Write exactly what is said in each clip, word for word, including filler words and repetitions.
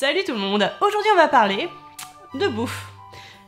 Salut tout le monde! Aujourd'hui on va parler de bouffe.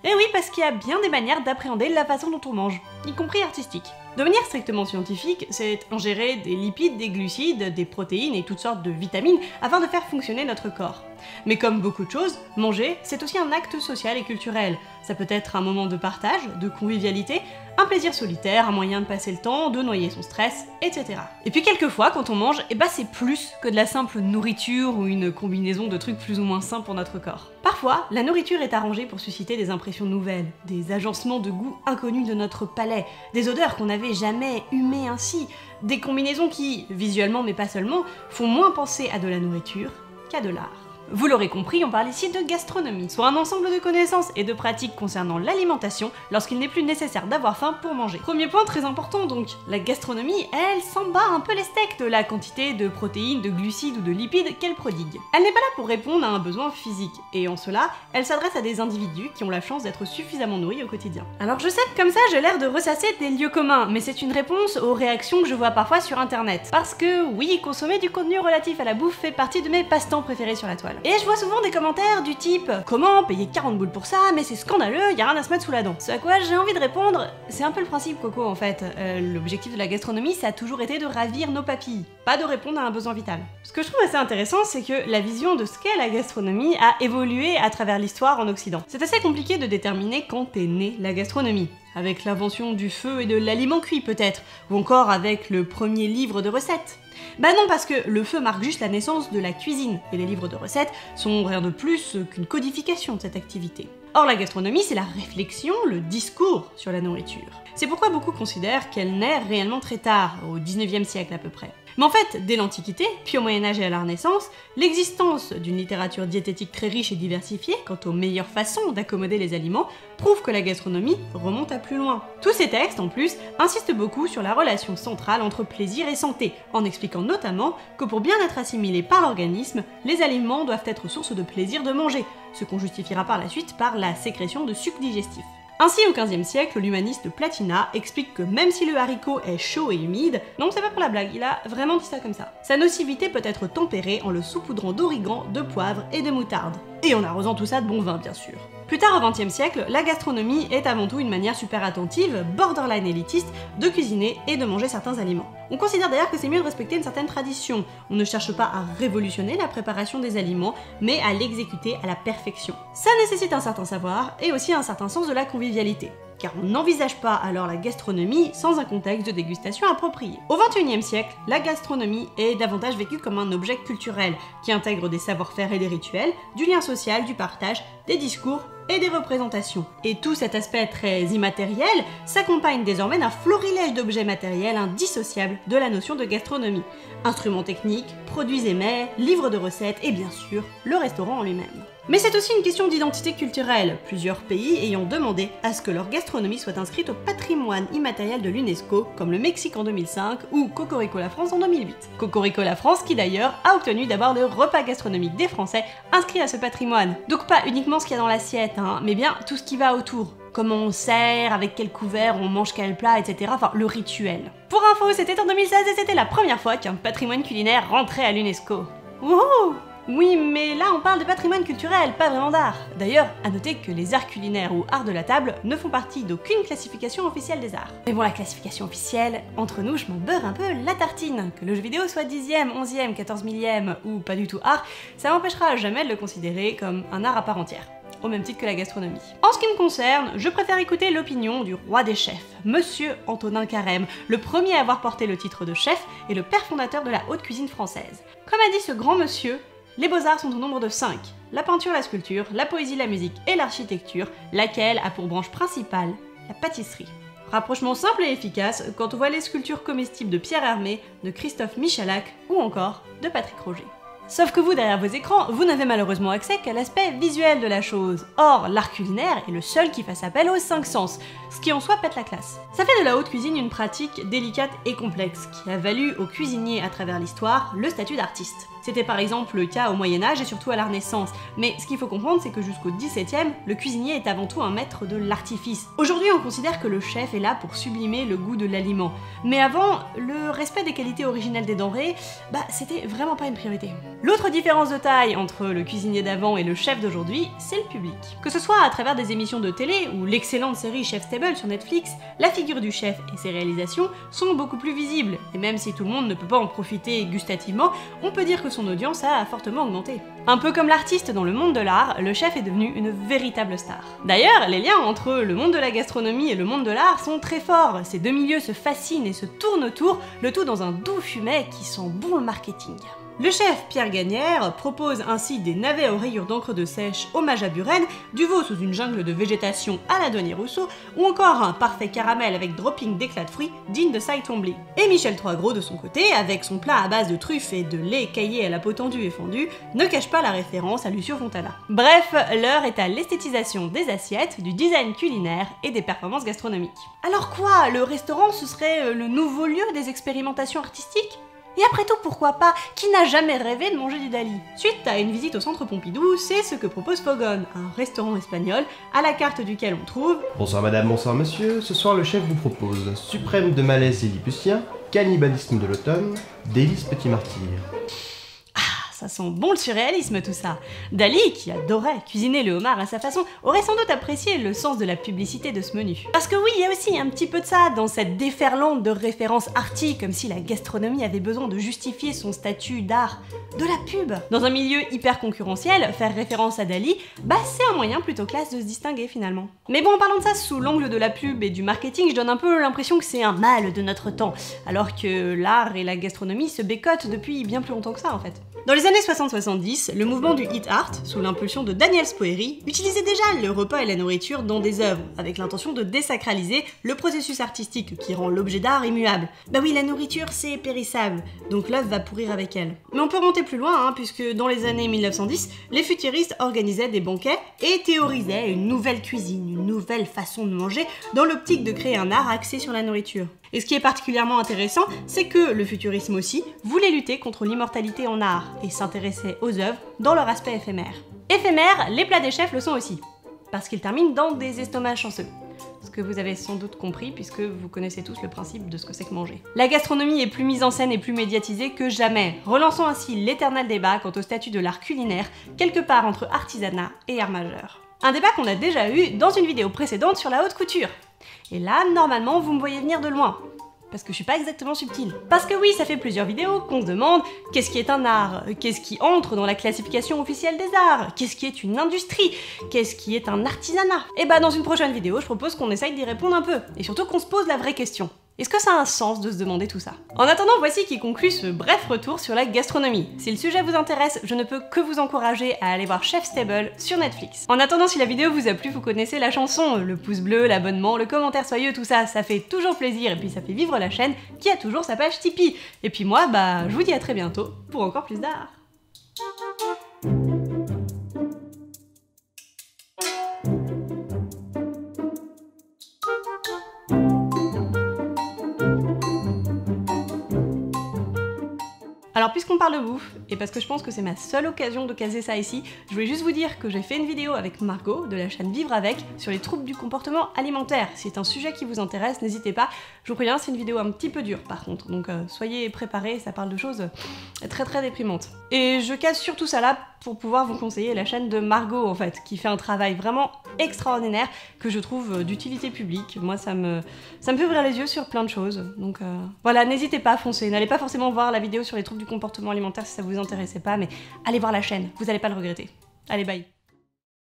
Et oui, parce qu'il y a bien des manières d'appréhender la façon dont on mange, y compris artistique. De manière strictement scientifique, c'est ingérer des lipides, des glucides, des protéines et toutes sortes de vitamines afin de faire fonctionner notre corps. Mais comme beaucoup de choses, manger, c'est aussi un acte social et culturel. Ça peut être un moment de partage, de convivialité, un plaisir solitaire, un moyen de passer le temps, de noyer son stress, et cetera. Et puis quelquefois, quand on mange, eh ben c'est plus que de la simple nourriture ou une combinaison de trucs plus ou moins sains pour notre corps. Parfois, la nourriture est arrangée pour susciter des impressions nouvelles, des agencements de goûts inconnus de notre palais, des odeurs qu'on n'avait jamais humées ainsi, des combinaisons qui, visuellement mais pas seulement, font moins penser à de la nourriture qu'à de l'art. Vous l'aurez compris, on parle ici de gastronomie, soit un ensemble de connaissances et de pratiques concernant l'alimentation lorsqu'il n'est plus nécessaire d'avoir faim pour manger. Premier point très important donc, la gastronomie, elle s'en bat un peu les steaks de la quantité de protéines, de glucides ou de lipides qu'elle prodigue. Elle n'est pas là pour répondre à un besoin physique, et en cela, elle s'adresse à des individus qui ont la chance d'être suffisamment nourris au quotidien. Alors je sais que comme ça j'ai l'air de ressasser des lieux communs, mais c'est une réponse aux réactions que je vois parfois sur internet. Parce que oui, consommer du contenu relatif à la bouffe fait partie de mes passe-temps préférés sur la toile. Et je vois souvent des commentaires du type « Comment payer quarante boules pour ça? Mais c'est scandaleux, y'a rien à se mettre sous la dent ». Ce à quoi j'ai envie de répondre, c'est un peu le principe Coco en fait. Euh, L'objectif de la gastronomie, ça a toujours été de ravir nos papilles, pas de répondre à un besoin vital. Ce que je trouve assez intéressant, c'est que la vision de ce qu'est la gastronomie a évolué à travers l'histoire en Occident. C'est assez compliqué de déterminer quand est née la gastronomie. Avec l'invention du feu et de l'aliment cuit peut-être, ou encore avec le premier livre de recettes. Bah non, parce que le feu marque juste la naissance de la cuisine, et les livres de recettes sont rien de plus qu'une codification de cette activité. Or la gastronomie, c'est la réflexion, le discours sur la nourriture. C'est pourquoi beaucoup considèrent qu'elle naît réellement très tard, au dix-neuvième siècle à peu près. Mais en fait, dès l'Antiquité, puis au Moyen-Âge et à la Renaissance, l'existence d'une littérature diététique très riche et diversifiée quant aux meilleures façons d'accommoder les aliments prouve que la gastronomie remonte à plus loin. Tous ces textes, en plus, insistent beaucoup sur la relation centrale entre plaisir et santé, en expliquant notamment que pour bien être assimilés par l'organisme, les aliments doivent être source de plaisir de manger, ce qu'on justifiera par la suite par la sécrétion de sucs digestifs. Ainsi, au quinzième siècle, l'humaniste Platina explique que même si le haricot est chaud et humide, non c'est pas pour la blague, il a vraiment dit ça comme ça, sa nocivité peut être tempérée en le saupoudrant d'origan, de poivre et de moutarde. Et en arrosant tout ça de bon vin bien sûr. Plus tard au vingtième siècle, la gastronomie est avant tout une manière super attentive, borderline élitiste, de cuisiner et de manger certains aliments. On considère d'ailleurs que c'est mieux de respecter une certaine tradition, on ne cherche pas à révolutionner la préparation des aliments, mais à l'exécuter à la perfection. Ça nécessite un certain savoir et aussi un certain sens de la convivialité, car on n'envisage pas alors la gastronomie sans un contexte de dégustation approprié. Au vingt-et-unième siècle, la gastronomie est davantage vécue comme un objet culturel, qui intègre des savoir-faire et des rituels, du lien social, du partage, des discours et des représentations. Et tout cet aspect très immatériel s'accompagne désormais d'un florilège d'objets matériels indissociables de la notion de gastronomie. Instruments techniques, produits et mets, livres de recettes et bien sûr, le restaurant en lui-même. Mais c'est aussi une question d'identité culturelle, plusieurs pays ayant demandé à ce que leur gastronomie soit inscrite au patrimoine immatériel de l'UNESCO, comme le Mexique en deux mille cinq ou Cocorico la France en deux mille huit. Cocorico la France qui d'ailleurs a obtenu d'avoir le repas gastronomique des Français inscrit à ce patrimoine. Donc pas uniquement ce qu'il y a dans l'assiette, hein, mais bien tout ce qui va autour. Comment on sert, avec quel couvert, on mange quel plat, et cetera. Enfin, le rituel. Pour info, c'était en deux mille seize et c'était la première fois qu'un patrimoine culinaire rentrait à l'UNESCO. Wouhou! Oui, mais là on parle de patrimoine culturel, pas vraiment d'art. D'ailleurs, à noter que les arts culinaires ou arts de la table ne font partie d'aucune classification officielle des arts. Mais bon, la classification officielle, entre nous, je m'en beurre un peu la tartine. Que le jeu vidéo soit dixième, onzième, quatorze millième ou pas du tout art, ça m'empêchera jamais de le considérer comme un art à part entière, au même titre que la gastronomie. En ce qui me concerne, je préfère écouter l'opinion du roi des chefs, monsieur Antonin Carême, le premier à avoir porté le titre de chef et le père fondateur de la haute cuisine française. Comme a dit ce grand monsieur, les beaux-arts sont au nombre de cinq, la peinture, la sculpture, la poésie, la musique et l'architecture, laquelle a pour branche principale la pâtisserie. Rapprochement simple et efficace quand on voit les sculptures comestibles de Pierre Hermé, de Christophe Michalak ou encore de Patrick Roger. Sauf que vous, derrière vos écrans, vous n'avez malheureusement accès qu'à l'aspect visuel de la chose. Or, l'art culinaire est le seul qui fasse appel aux cinq sens, ce qui en soi pète la classe. Ça fait de la haute cuisine une pratique délicate et complexe, qui a valu aux cuisiniers à travers l'histoire le statut d'artiste. C'était par exemple le cas au Moyen-Âge et surtout à la Renaissance. Mais ce qu'il faut comprendre, c'est que jusqu'au dix-septième, le cuisinier est avant tout un maître de l'artifice. Aujourd'hui, on considère que le chef est là pour sublimer le goût de l'aliment. Mais avant, le respect des qualités originales des denrées, bah c'était vraiment pas une priorité. L'autre différence de taille entre le cuisinier d'avant et le chef d'aujourd'hui, c'est le public. Que ce soit à travers des émissions de télé ou l'excellente série Chef's Table sur Netflix, la figure du chef et ses réalisations sont beaucoup plus visibles, et même si tout le monde ne peut pas en profiter gustativement, on peut dire que son audience a fortement augmenté. Un peu comme l'artiste dans le monde de l'art, le chef est devenu une véritable star. D'ailleurs, les liens entre le monde de la gastronomie et le monde de l'art sont très forts, ces deux milieux se fascinent et se tournent autour, le tout dans un doux fumet qui sent bon le marketing. Le chef Pierre Gagnaire propose ainsi des navets aux rayures d'encre de sèche, hommage à Buren, du veau sous une jungle de végétation à la Daniel Rousseau, ou encore un parfait caramel avec dropping d'éclats de fruits digne de Cy Twombly. Et Michel Troisgros de son côté, avec son plat à base de truffes et de lait écaillé à la peau tendue et fendue, ne cache pas la référence à Lucio Fontana. Bref, l'heure est à l'esthétisation des assiettes, du design culinaire et des performances gastronomiques. Alors quoi, le restaurant ce serait le nouveau lieu des expérimentations artistiques ? Et après tout, pourquoi pas? Qui n'a jamais rêvé de manger du Dali? Suite à une visite au centre Pompidou, c'est ce que propose Pogon, un restaurant espagnol à la carte duquel on trouve... Bonsoir madame, bonsoir monsieur, ce soir le chef vous propose suprême de malaise lilliputien, cannibalisme de l'automne, délice petit martyr. Ça sent bon le surréalisme tout ça. Dali, qui adorait cuisiner le homard à sa façon, aurait sans doute apprécié le sens de la publicité de ce menu. Parce que oui, il y a aussi un petit peu de ça dans cette déferlante de références arty, comme si la gastronomie avait besoin de justifier son statut d'art, de la pub. Dans un milieu hyper concurrentiel, faire référence à Dali, bah c'est un moyen plutôt classe de se distinguer finalement. Mais bon, en parlant de ça, sous l'angle de la pub et du marketing, je donne un peu l'impression que c'est un mal de notre temps, alors que l'art et la gastronomie se bécotent depuis bien plus longtemps que ça en fait. Dans les années soixante soixante-dix, le mouvement du Eat Art, sous l'impulsion de Daniel Spoerri, utilisait déjà le repas et la nourriture dans des œuvres, avec l'intention de désacraliser le processus artistique qui rend l'objet d'art immuable. Bah oui, la nourriture c'est périssable, donc l'œuvre va pourrir avec elle. Mais on peut remonter plus loin, hein, puisque dans les années mille neuf cent dix, les futuristes organisaient des banquets et théorisaient une nouvelle cuisine, une nouvelle façon de manger, dans l'optique de créer un art axé sur la nourriture. Et ce qui est particulièrement intéressant, c'est que le futurisme aussi voulait lutter contre l'immortalité en art et s'intéressait aux œuvres dans leur aspect éphémère. Éphémère, les plats des chefs le sont aussi, parce qu'ils terminent dans des estomacs chanceux. Ce que vous avez sans doute compris puisque vous connaissez tous le principe de ce que c'est que manger. La gastronomie est plus mise en scène et plus médiatisée que jamais, relançant ainsi l'éternel débat quant au statut de l'art culinaire, quelque part entre artisanat et art majeur. Un débat qu'on a déjà eu dans une vidéo précédente sur la haute couture. Et là, normalement, vous me voyez venir de loin. Parce que je suis pas exactement subtile. Parce que oui, ça fait plusieurs vidéos qu'on se demande qu'est-ce qui est un art, qu'est-ce qui entre dans la classification officielle des arts, qu'est-ce qui est une industrie, qu'est-ce qui est un artisanat. Et bah dans une prochaine vidéo, je propose qu'on essaye d'y répondre un peu, et surtout qu'on se pose la vraie question. Est-ce que ça a un sens de se demander tout ça? En attendant, voici qui conclut ce bref retour sur la gastronomie. Si le sujet vous intéresse, je ne peux que vous encourager à aller voir Chef's Table sur Netflix. En attendant, si la vidéo vous a plu, vous connaissez la chanson, le pouce bleu, l'abonnement, le commentaire soyeux, tout ça, ça fait toujours plaisir et puis ça fait vivre la chaîne qui a toujours sa page Tipeee. Et puis moi, bah, je vous dis à très bientôt pour encore plus d'art. Alors puisqu'on parle de bouffe, et parce que je pense que c'est ma seule occasion de caser ça ici, je voulais juste vous dire que j'ai fait une vidéo avec Margot de la chaîne Vivre Avec sur les troubles du comportement alimentaire. Si c'est un sujet qui vous intéresse, n'hésitez pas. Je vous préviens, c'est une vidéo un petit peu dure par contre, donc euh, soyez préparés, ça parle de choses très très déprimantes. Et je casse surtout ça là pour pouvoir vous conseiller la chaîne de Margot en fait, qui fait un travail vraiment extraordinaire que je trouve d'utilité publique. Moi ça me, ça me fait ouvrir les yeux sur plein de choses, donc euh... voilà, n'hésitez pas à foncer, n'allez pas forcément voir la vidéo sur les troubles du comportement alimentaire si ça vous intéressait pas, mais allez voir la chaîne, vous allez pas le regretter. Allez, bye.